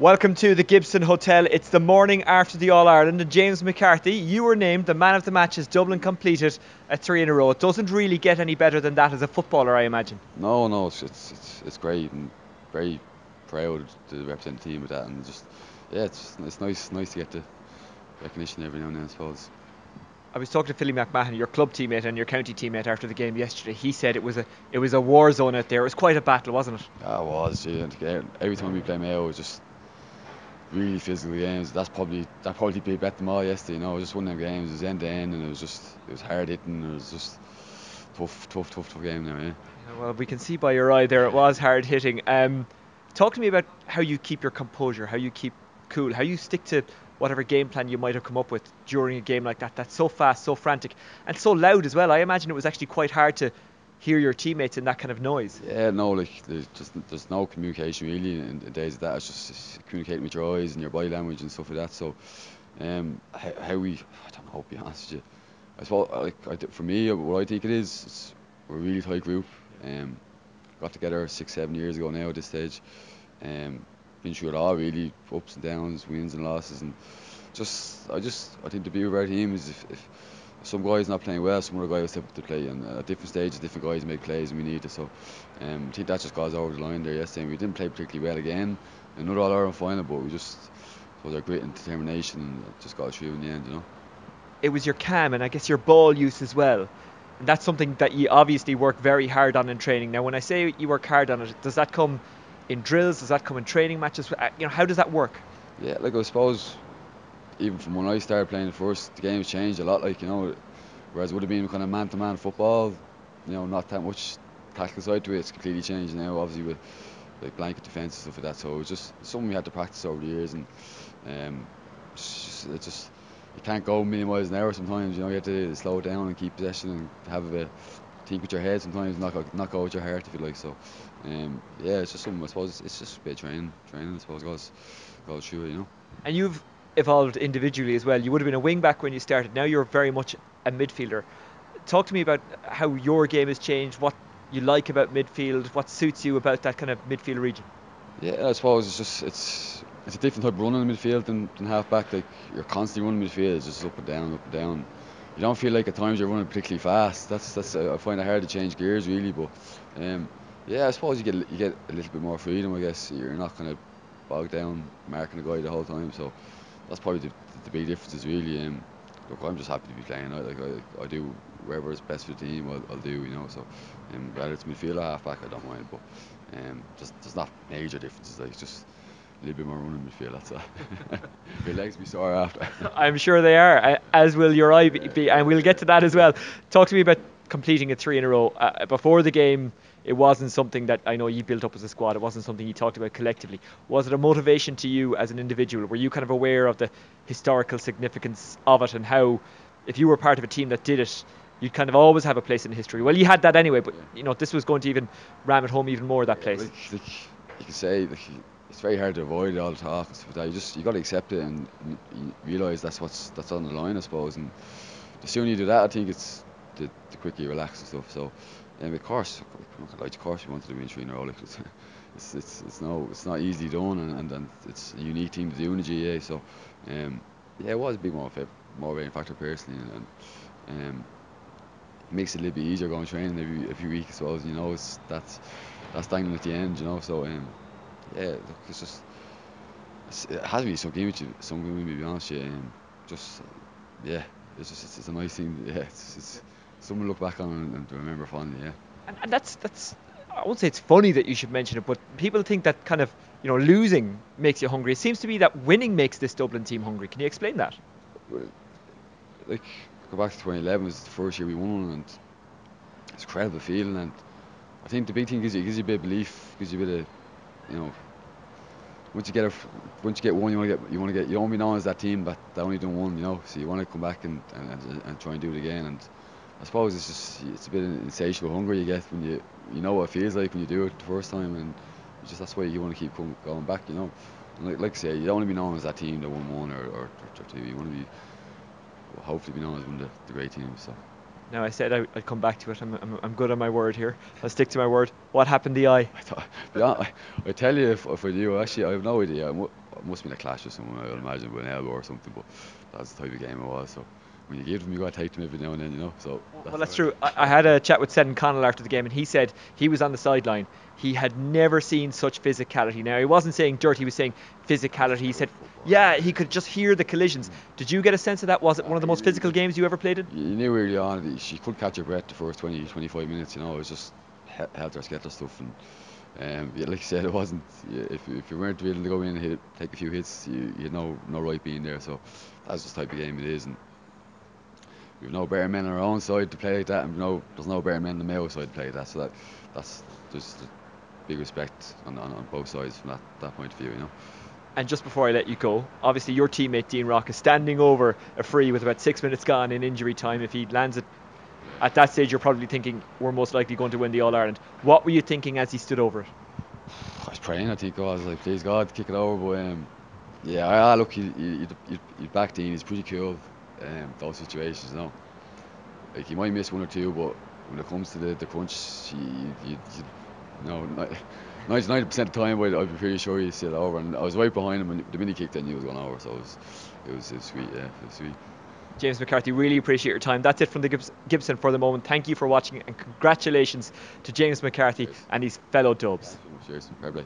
Welcome to the Gibson Hotel. It's the morning after the All Ireland, and James McCarthy, you were named the man of the match as Dublin completed a 3 in a row. It doesn't really get any better than that as a footballer, I imagine. No, it's great, and very proud to represent the team with that, and just it's nice to get the recognition every now and then, I suppose. I was talking to Philly McMahon, your club teammate and your county teammate, after the game yesterday. He said it was a war zone out there. It was quite a battle, wasn't it? Yeah, it was. Yeah. Every time we play Mayo, just really physical games. That probably beat them all yesterday. You know, it was just one of them games. It was end to end, and it was hard hitting. It was just tough game now. Yeah. Well, we can see by your eye there it was hard hitting. Talk to me about how you keep your composure, how you keep cool, how you stick to whatever game plan you might have come up with during a game like that, that's so fast, so frantic and so loud as well. I imagine it was actually quite hard to hear your teammates in that kind of noise. Yeah, no, like there's no communication really in the days of that. It's just communicating with your eyes and your body language and stuff like that. So I don't know, to be honest with you. I suppose, for me, what I think it is, we're a really tight group. Got together 6-7 years ago now at this stage. Been through it all really, ups and downs, wins and losses, and I think the beauty of our team is if some guy's not playing well, some other guy will step up to play, and at different stages different guys make plays and we need it. So I think that just got us over the line there yesterday, and we didn't play particularly well again, another All Ireland final, but we just our grit and determination and just got us through in the end, you know. It was your calm and I guess your ball use as well. And that's something that you obviously work very hard on in training. Now when I say you work hard on it, does that come in drills? Does that come in training matches? You know, how does that work? Yeah, like I suppose even from when I started playing at first, the game's changed a lot. Like, you know, whereas it would have been kind of man-to-man football, you know, not that much tactical side to it. It's completely changed now, obviously, with like blanket defence and stuff like that. So it's just something we had to practice over the years, and it's just you can't go a million miles an hour sometimes. You know, you have to slow down and keep possession and have a bit. Think with your head sometimes, not go with your heart, if you like. So yeah, it's just something, I suppose. It's just a bit of training, I suppose, goes through it, you know. And you've evolved individually as well. You would have been a wing back when you started. Now you're very much a midfielder. Talk to me about how your game has changed, what you like about midfield, what suits you about that kind of midfield region. Yeah, I suppose it's a different type of running in the midfield than half back. Like, you're constantly running midfield, it's just up and down. You don't feel like at times you're running particularly fast. I find it hard to change gears really, but yeah, I suppose you get a little bit more freedom, I guess. You're not kind of bogged down marking a guy the whole time, so that's probably the big difference is really. Look, I'm just happy to be playing. I do wherever is best for the team, I'll do, you know. So whether it's midfield or half back, I don't mind, but there's not major differences. Like, it's just a little bit more running midfield, that's all. Your legs will be sore after. I'm sure they are, as will your eye be, and we'll get to that as well. Talk to me about completing a 3 in a row. Before the game, it wasn't something that I know you built up as a squad. It wasn't something you talked about collectively. Was it a motivation to you as an individual? Were you kind of aware of the historical significance of it, and how, if you were part of a team that did it, you'd kind of always have a place in history? Well, you had that anyway, but you know, this was going to even ram it home even more, that place. You could say, it's very hard to avoid all the talk and stuff like that. You got to accept it and realise that's on the line, I suppose. And the sooner you do that, I think it's the quicker you relax and stuff. So, of course, you want to do in 3 in a row. It's not easily done, and it's a unique team to do in the GAA. So, yeah, it was a big motivating factor personally, and it makes it a little bit easier going training every week as well. You know, that's dangling at the end, you know. So. Yeah, look, it has been some game with me, to be honest. It's a nice thing. Yeah, it's something to look back on and to remember fondly. Yeah. And that's I won't say it's funny that you should mention it, but people think that kind of, you know, losing makes you hungry. It seems to be that winning makes this Dublin team hungry. Can you explain that? Well, like, go back to 2011. It was the first year we won, and it's an incredible feeling. And I think the big thing is it gives you a bit of belief, gives you a bit of, you know, once you get one, you want to get you don't be known as that team that only done one, you know. So you want to come back and try and do it again. And I suppose it's a bit of an insatiable hunger you get when you know what it feels like when you do it the first time, and that's why you want to keep going back, you know. And like I say, you don't want to be known as that team that won one or two. You want to hopefully be known as one of the great teams. So. Now, I said I'd come back to it. I'm good on my word here. I'll stick to my word. What happened to the eye? I tell you, if I do, actually, I have no idea. I it must have been a clash or something, I would imagine, with an elbow or something, but that's the type of game it was. So when you give them, you got to take them every now and then, you know. So that's true. I had a chat with Seán Connell after the game, and he said he was on the sideline. He had never seen such physicality. Now, he wasn't saying dirty, he was saying physicality. He said, yeah, he could just hear the collisions. Did you get a sense of that? Was it one of the most physical games you ever played in? You knew early on that she could catch her breath the first 20, 25 minutes, you know. It was just helter-skelter stuff. And yeah, like I said, it wasn't, if you weren't willing to go in and hit, take a few hits, you had no right being there. So that's just the type of game it is. And we've no better men on our own side to play like that, and there's no better men on the Mayo side to play like that. So that's just a big respect on both sides from that point of view, you know. And just before I let you go, obviously your teammate Dean Rock is standing over a free with about 6 minutes gone in injury time. If he lands it at that stage, you're probably thinking we're most likely going to win the All Ireland. What were you thinking as he stood over it? I was praying. I think I was like, please God, kick it over. But yeah, look, you back Dean. He's pretty cool. Those situations, you know, like you might miss one or two, but when it comes to the crunch, you know, 99% of the time I'd be pretty sure he's still over, and I was right behind him, and the minute he kicked in, he was going over, so it was sweet, yeah, it was sweet. James McCarthy, really appreciate your time. That's it from the Gibson for the moment. Thank you for watching, and congratulations to James McCarthy and his fellow Dubs. Cheers, fair play.